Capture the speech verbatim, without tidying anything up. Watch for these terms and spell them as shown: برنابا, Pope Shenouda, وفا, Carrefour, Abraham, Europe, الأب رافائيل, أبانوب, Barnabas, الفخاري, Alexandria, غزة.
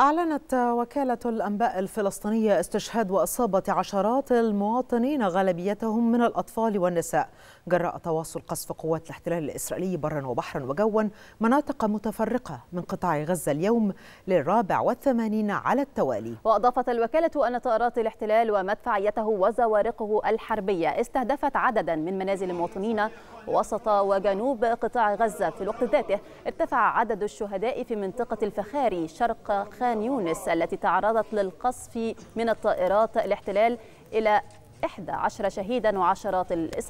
أعلنت وكالة الأنباء الفلسطينية استشهاد وإصابة عشرات المواطنين غالبيتهم من الأطفال والنساء جراء تواصل قصف قوات الاحتلال الإسرائيلي برا وبحرا وجوا مناطق متفرقة من قطاع غزة اليوم للرابع والثمانين على التوالي. وأضافت الوكالة أن طائرات الاحتلال ومدفعيته وزوارقه الحربية استهدفت عددا من منازل المواطنين وسط وجنوب قطاع غزة. في الوقت ذاته ارتفع عدد الشهداء في منطقة الفخاري شرق خان يونس التي تعرضت للقصف من الطائرات الاحتلال إلى أحد عشر شهيدا وعشرات الإصابات.